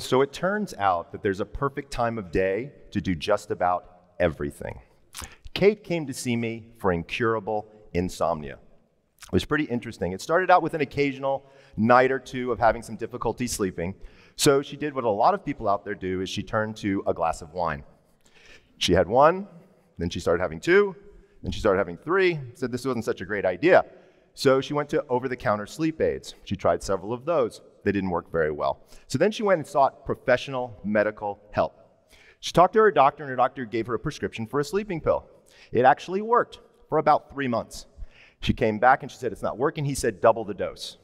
So it turns out that there's a perfect time of day to do just about everything. Kate came to see me for incurable insomnia. It was pretty interesting. It started out with an occasional night or two of having some difficulty sleeping. So she did what a lot of people out there do, is she turned to a glass of wine. She had one, then she started having two, then she started having three, said this wasn't such a great idea. So she went to over-the-counter sleep aids. She tried several of those. They didn't work very well. So then she went and sought professional medical help. She talked to her doctor, and her doctor gave her a prescription for a sleeping pill. It actually worked for about 3 months. She came back and she said, it's not working. He said, double the dose.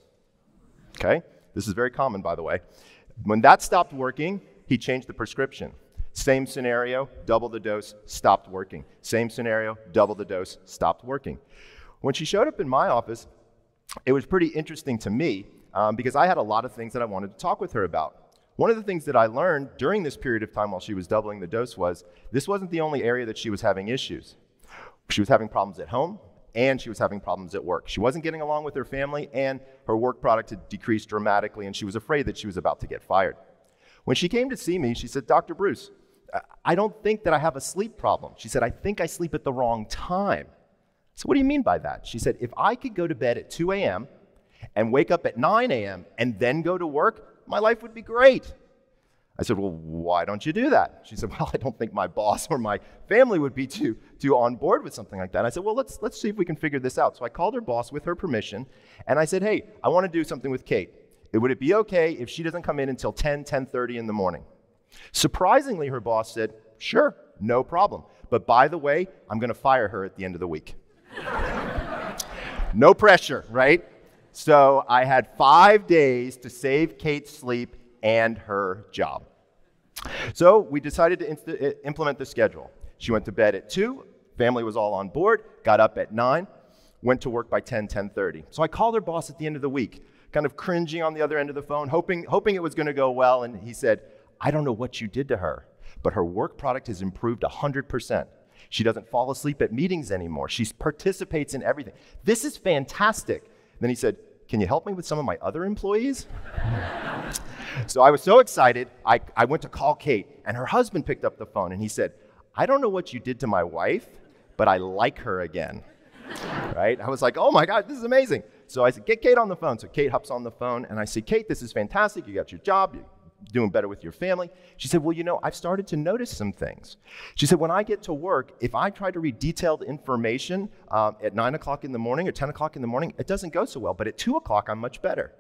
Okay? This is very common, by the way. When that stopped working, he changed the prescription. Same scenario, double the dose, stopped working. Same scenario, double the dose, stopped working. When she showed up in my office, it was pretty interesting to me because I had a lot of things that I wanted to talk with her about. One of the things that I learned during this period of time while she was doubling the dose was this wasn't the only area that she was having issues. She was having problems at home, and she was having problems at work. She wasn't getting along with her family, and her work product had decreased dramatically, and she was afraid that she was about to get fired. When she came to see me, she said, Dr. Breus, I don't think that I have a sleep problem. She said, I think I sleep at the wrong time. So what do you mean by that? She said, if I could go to bed at 2 a.m. and wake up at 9 a.m. and then go to work, my life would be great. I said, well, why don't you do that? She said, well, I don't think my boss or my family would be too on board with something like that. And I said, well, let's see if we can figure this out. So I called her boss with her permission, and I said, hey, I want to do something with Kate. Would it be okay if she doesn't come in until 10:30 in the morning? Surprisingly, her boss said, sure, no problem. But by the way, I'm going to fire her at the end of the week. No pressure, right? So I had 5 days to save Kate's sleep and her job. So we decided to implement the schedule. She went to bed at 2, family was all on board, got up at 9, went to work by 10:30. So I called her boss at the end of the week, kind of cringing on the other end of the phone, hoping it was going to go well, and he said, I don't know what you did to her, but her work product has improved 100%. She doesn't fall asleep at meetings anymore. She participates in everything. This is fantastic. Then he said, can you help me with some of my other employees? So I was so excited, I went to call Kate, and her husband picked up the phone, and he said, I don't know what you did to my wife, but I like her again, right? I was like, oh my God, this is amazing. So I said, get Kate on the phone. So Kate hops on the phone, and I said, Kate, this is fantastic. You got your job. You're doing better with your family. She said, well, you know, I've started to notice some things. She said, when I get to work, if I try to read detailed information at 9 o'clock in the morning or 10 o'clock in the morning, it doesn't go so well, but at 2 o'clock, I'm much better.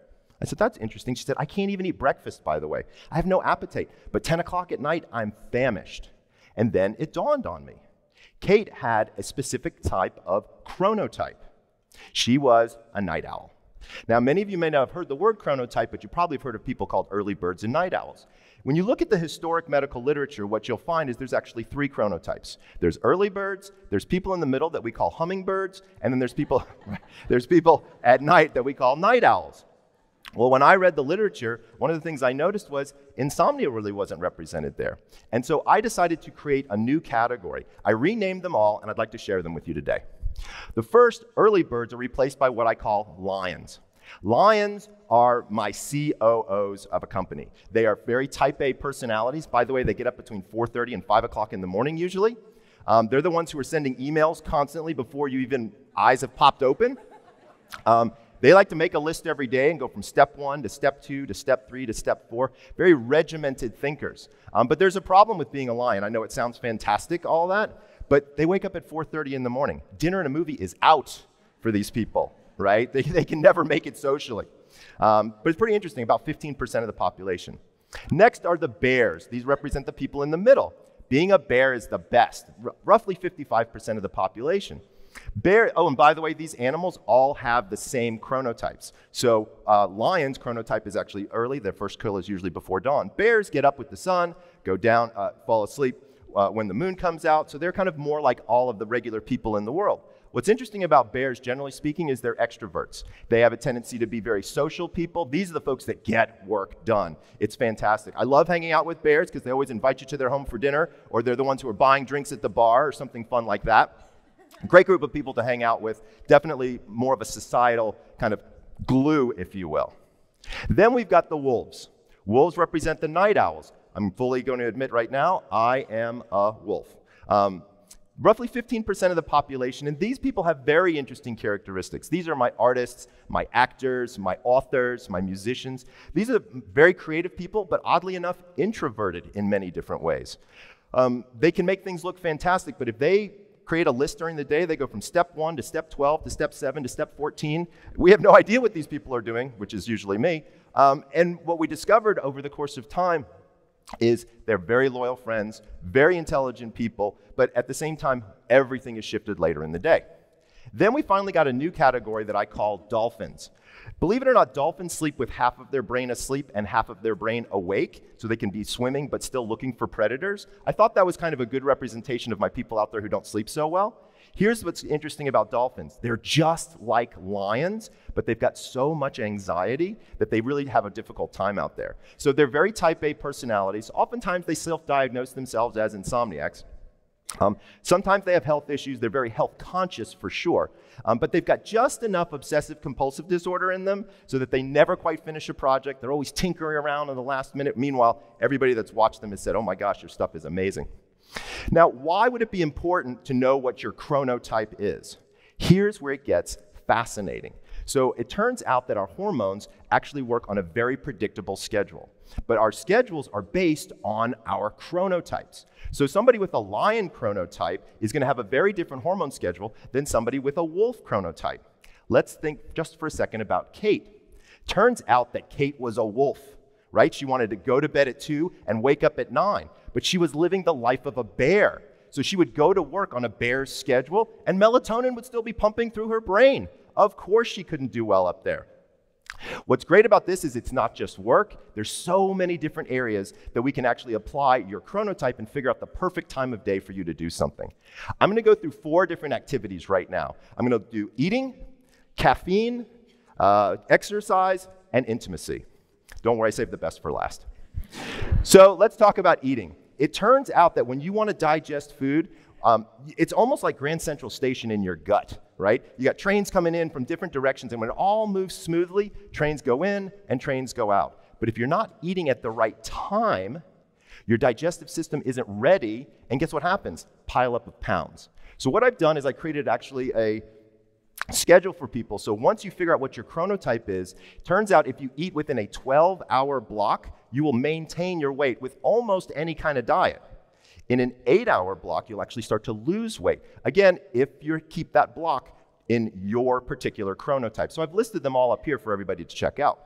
I said, that's interesting. She said, I can't even eat breakfast, by the way. I have no appetite. But 10 o'clock at night, I'm famished. And then it dawned on me. Kate had a specific type of chronotype. She was a night owl. Now, many of you may not have heard the word chronotype, but you probably have heard of people called early birds and night owls. When you look at the historic medical literature, what you'll find is there's actually 3 chronotypes. There's early birds, there's people in the middle that we call hummingbirds, and then there's people at night that we call night owls. Well, when I read the literature, one of the things I noticed was insomnia really wasn't represented there. And so I decided to create a new category. I renamed them all, and I'd like to share them with you today. The first, early birds, are replaced by what I call lions. Lions are my COOs of a company. They are very type A personalities. By the way, they get up between 4:30 and 5 o'clock in the morning usually. They're the ones who are sending emails constantly before you even eyes have popped open. They like to make a list every day and go from step 1 to step 2 to step 3 to step 4. Very regimented thinkers. But there's a problem with being a lion. I know it sounds fantastic, all that, but they wake up at 4:30 in the morning. Dinner and a movie is out for these people, right? They can never make it socially. But it's pretty interesting, about 15% of the population. Next are the bears. These represent the people in the middle. Being a bear is the best, roughly 55% of the population. Oh, and by the way, these animals all have the same chronotypes. So lions' chronotype is actually early. Their first kill is usually before dawn. Bears get up with the sun, go down, fall asleep when the moon comes out. So they're kind of more like all of the regular people in the world. What's interesting about bears, generally speaking, is they're extroverts. They have a tendency to be very social people. These are the folks that get work done. It's fantastic. I love hanging out with bears because they always invite you to their home for dinner, or they're the ones who are buying drinks at the bar or something fun like that. Great group of people to hang out with, definitely more of a societal kind of glue, if you will. Then we've got the wolves. Wolves represent the night owls. I'm fully going to admit right now, I am a wolf. Roughly 15% of the population, and these people have very interesting characteristics. These are my artists, my actors, my authors, my musicians. These are very creative people, but oddly enough, introverted in many different ways. They can make things look fantastic, but if they create a list during the day, they go from step 1 to step 12 to step 7 to step 14. We have no idea what these people are doing, which is usually me. And what we discovered over the course of time is they're very loyal friends, very intelligent people, but at the same time, everything is shifted later in the day. Then we finally got a new category that I call dolphins. Believe it or not, dolphins sleep with half of their brain asleep and half of their brain awake, so they can be swimming but still looking for predators. I thought that was kind of a good representation of my people out there who don't sleep so well. Here's what's interesting about dolphins. They're just like lions, but they've got so much anxiety that they really have a difficult time out there. So they're very type A personalities. Oftentimes they self-diagnose themselves as insomniacs. Sometimes they have health issues. They're very health conscious for sure, but they've got just enough obsessive compulsive disorder in them so that they never quite finish a project. They're always tinkering around in the last minute. Meanwhile, everybody that's watched them has said, oh my gosh, your stuff is amazing. Now, why would it be important to know what your chronotype is? Here's where it gets fascinating. So it turns out that our hormones actually work on a very predictable schedule, but our schedules are based on our chronotypes. So somebody with a lion chronotype is going to have a very different hormone schedule than somebody with a wolf chronotype. Let's think just for a second about Kate. Turns out that Kate was a wolf, right? She wanted to go to bed at 2 and wake up at 9, but she was living the life of a bear. So she would go to work on a bear's schedule and melatonin would still be pumping through her brain. Of course she couldn't do well up there. What's great about this is it's not just work. There's so many different areas that we can actually apply your chronotype and figure out the perfect time of day for you to do something. I'm going to go through 4 different activities right now. I'm going to do eating, caffeine, exercise, and intimacy. Don't worry, I saved the best for last. So let's talk about eating. It turns out that when you want to digest food, it's almost like Grand Central Station in your gut, right? You got trains coming in from different directions, and when it all moves smoothly, trains go in and trains go out. But if you're not eating at the right time, your digestive system isn't ready, and guess what happens? Pile up of pounds. So what I've done is I created actually a schedule for people. So once you figure out what your chronotype is, turns out if you eat within a 12-hour block, you will maintain your weight with almost any kind of diet. In an 8-hour block, you'll actually start to lose weight. Again, if you keep that block in your particular chronotype. So I've listed them all up here for everybody to check out.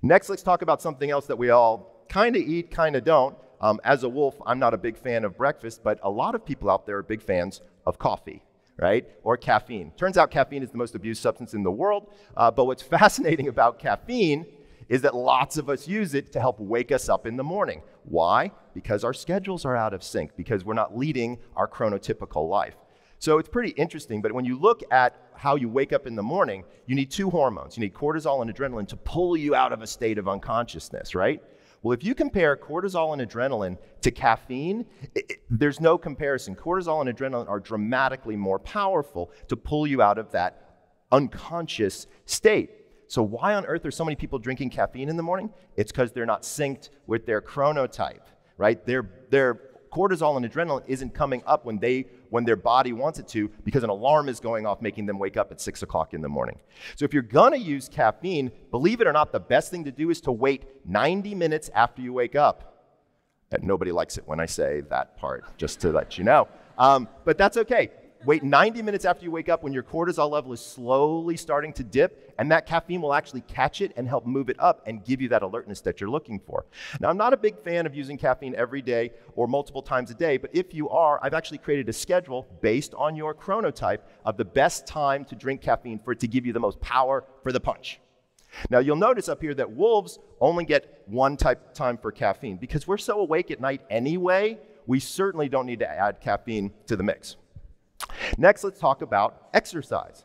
Next, let's talk about something else that we all kind of eat, kind of don't. As a wolf, I'm not a big fan of breakfast, but a lot of people out there are big fans of coffee, right? Or caffeine. Turns out caffeine is the most abused substance in the world, but what's fascinating about caffeine is that lots of us use it to help wake us up in the morning. Why? Because our schedules are out of sync, because we're not leading our chronotypical life. So it's pretty interesting, but when you look at how you wake up in the morning, you need 2 hormones. You need cortisol and adrenaline to pull you out of a state of unconsciousness, right? Well, if you compare cortisol and adrenaline to caffeine, there's no comparison. Cortisol and adrenaline are dramatically more powerful to pull you out of that unconscious state. So why on earth are so many people drinking caffeine in the morning? It's because they're not synced with their chronotype, right? Their cortisol and adrenaline isn't coming up when their body wants it to, because an alarm is going off making them wake up at 6 o'clock in the morning. So if you're gonna use caffeine, believe it or not, the best thing to do is to wait 90 minutes after you wake up. And nobody likes it when I say that part, just to let you know. But that's okay. Wait 90 minutes after you wake up when your cortisol level is slowly starting to dip, and that caffeine will actually catch it and help move it up and give you that alertness that you're looking for. Now, I'm not a big fan of using caffeine every day or multiple times a day, but if you are, I've actually created a schedule based on your chronotype of the best time to drink caffeine for it to give you the most power for the punch. Now, you'll notice up here that wolves only get 1 type time for caffeine. Because we're so awake at night anyway, we certainly don't need to add caffeine to the mix. Next, let's talk about exercise.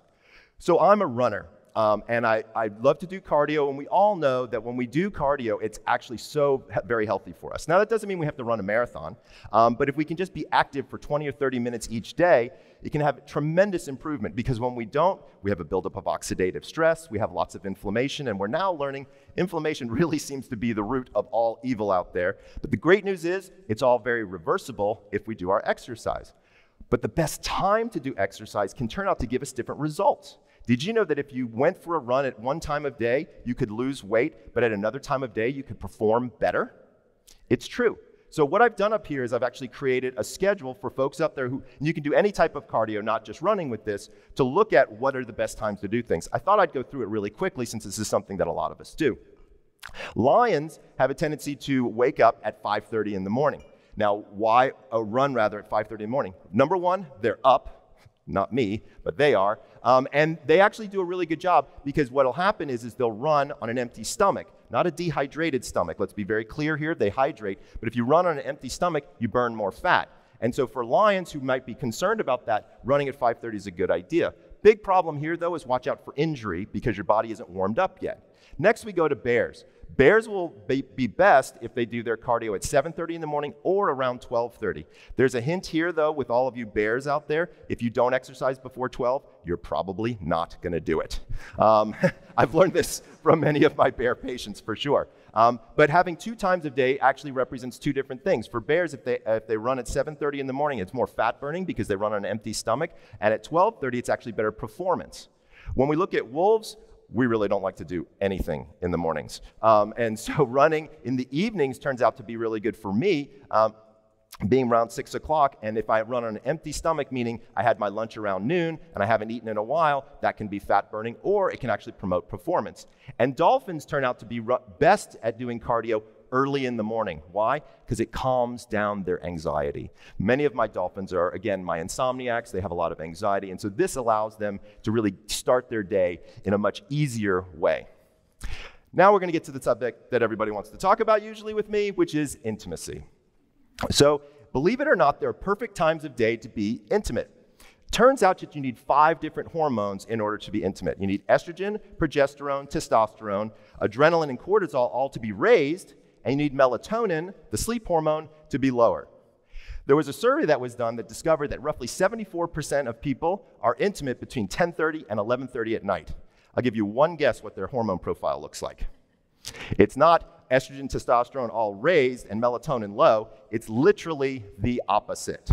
So I'm a runner. And I love to do cardio, and we all know that when we do cardio, it's actually so very healthy for us. Now, that doesn't mean we have to run a marathon, but if we can just be active for 20 or 30 minutes each day, it can have tremendous improvement, because when we don't, we have a buildup of oxidative stress, we have lots of inflammation, and we're now learning inflammation really seems to be the root of all evil out there. But the great news is it's all very reversible if we do our exercise. But the best time to do exercise can turn out to give us different results. Did you know that if you went for a run at one time of day, you could lose weight, but at another time of day, you could perform better? It's true. So what I've done up here is I've actually created a schedule for folks up there who, and you can do any type of cardio, not just running with this, to look at what are the best times to do things. I thought I'd go through it really quickly since this is something that a lot of us do. Lions have a tendency to wake up at 5:30 in the morning. Now, why a run rather at 5:30 in the morning? Number one, they're up. Not me, but they are. And they actually do a really good job, because what'll happen is they'll run on an empty stomach, not a dehydrated stomach. Let's be very clear here, they hydrate. But if you run on an empty stomach, you burn more fat. And so for lions who might be concerned about that, running at 5:30 is a good idea. Big problem here, though, is watch out for injury, because your body isn't warmed up yet. Next, we go to bears. Bears will be best if they do their cardio at 7:30 in the morning or around 12:30. There's a hint here, though, with all of you bears out there. If you don't exercise before 12, you're probably not going to do it. I've learned this from many of my bear patients for sure. But having two times of day actually represents two different things. For bears, if they run at 7:30 in the morning, it's more fat burning because they run on an empty stomach. And at 12:30, it's actually better performance. When we look at wolves, we really don't like to do anything in the mornings. And so running in the evenings turns out to be really good for me, being around 6 o'clock. And if I run on an empty stomach, meaning I had my lunch around noon and I haven't eaten in a while, that can be fat burning, or it can actually promote performance. And dolphins turn out to be best at doing cardio early in the morning. Why? Because it calms down their anxiety. Many of my dolphins are, again, my insomniacs. They have a lot of anxiety, and so this allows them to really start their day in a much easier way. Now we're going to get to the subject that everybody wants to talk about usually with me, which is intimacy. So believe it or not, there are perfect times of day to be intimate. Turns out that you need 5 different hormones in order to be intimate. You need estrogen, progesterone, testosterone, adrenaline, and cortisol all to be raised, and you need melatonin, the sleep hormone, to be lower. There was a survey that was done that discovered that roughly 74% of people are intimate between 10:30 and 11:30 at night. I'll give you one guess what their hormone profile looks like. It's not estrogen, testosterone all raised and melatonin low. It's literally the opposite.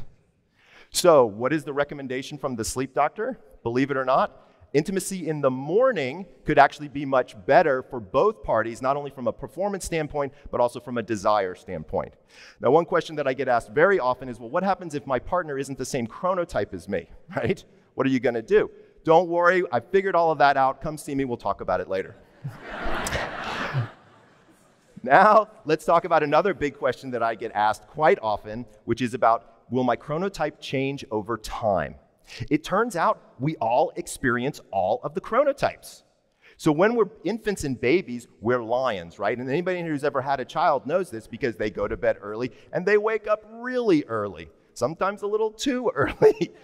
So what is the recommendation from the sleep doctor? Believe it or not, intimacy in the morning could actually be much better for both parties, not only from a performance standpoint, but also from a desire standpoint. Now, one question that I get asked very often is, well, what happens if my partner isn't the same chronotype as me, right? What are you going to do? Don't worry, I figured all of that out. Come see me, we'll talk about it later. Now, let's talk about another big question that I get asked quite often, which is about, will my chronotype change over time? It turns out we all experience all of the chronotypes. So when we're infants and babies, we're lions, right? And anybody who's ever had a child knows this, because they go to bed early and they wake up really early, sometimes a little too early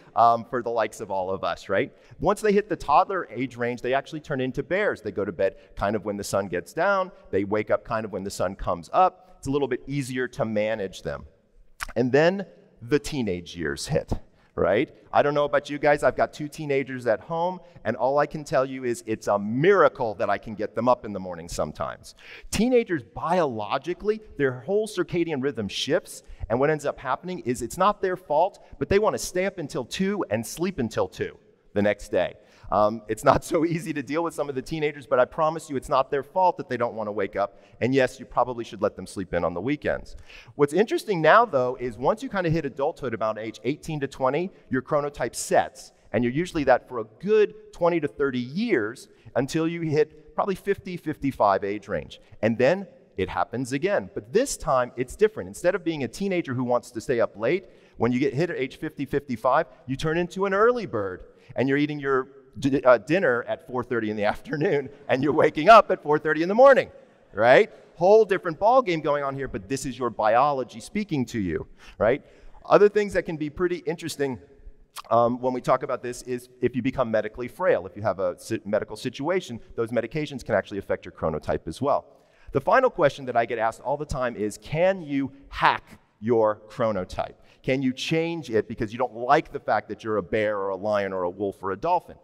for the likes of all of us, right? Once they hit the toddler age range, they actually turn into bears. They go to bed kind of when the sun gets down. They wake up kind of when the sun comes up. It's a little bit easier to manage them. And then the teenage years hit. Right? I don't know about you guys, I've got 2 teenagers at home, and all I can tell you is it's a miracle that I can get them up in the morning sometimes. Teenagers, biologically, their whole circadian rhythm shifts, and what ends up happening is it's not their fault, but they want to stay up until 2 and sleep until 2 the next day. It's not so easy to deal with some of the teenagers, but I promise you it's not their fault that they don't want to wake up. And yes, you probably should let them sleep in on the weekends. What's interesting now, though, is once you kind of hit adulthood, about age 18 to 20, your chronotype sets. And you're usually that for a good 20 to 30 years until you hit probably 50, 55 age range. And then it happens again. But this time, it's different. Instead of being a teenager who wants to stay up late, when you get hit at age 50, 55, you turn into an early bird, and you're eating your dinner at 4:30 in the afternoon, and you're waking up at 4:30 in the morning, right? Whole different ball game going on here, but this is your biology speaking to you, right? Other things that can be pretty interesting when we talk about this is if you become medically frail, if you have a medical situation, those medications can actually affect your chronotype as well. The final question that I get asked all the time is, can you hack your chronotype? Can you change it because you don't like the fact that you're a bear or a lion or a wolf or a dolphin?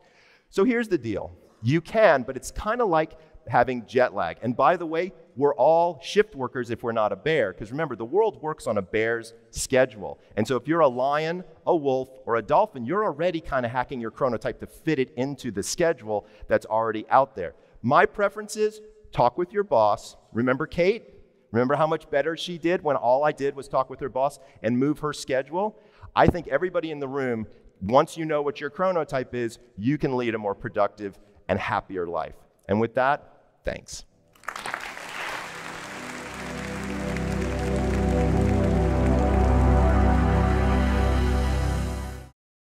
So here's the deal. You can, but it's kind of like having jet lag. And by the way, we're all shift workers if we're not a bear, because remember, the world works on a bear's schedule. And so if you're a lion, a wolf, or a dolphin, you're already kind of hacking your chronotype to fit it into the schedule that's already out there. My preference is talk with your boss. Remember Kate? Remember how much better she did when all I did was talk with her boss and move her schedule? I think everybody in the room, once you know what your chronotype is, you can lead a more productive and happier life. And with that, thanks.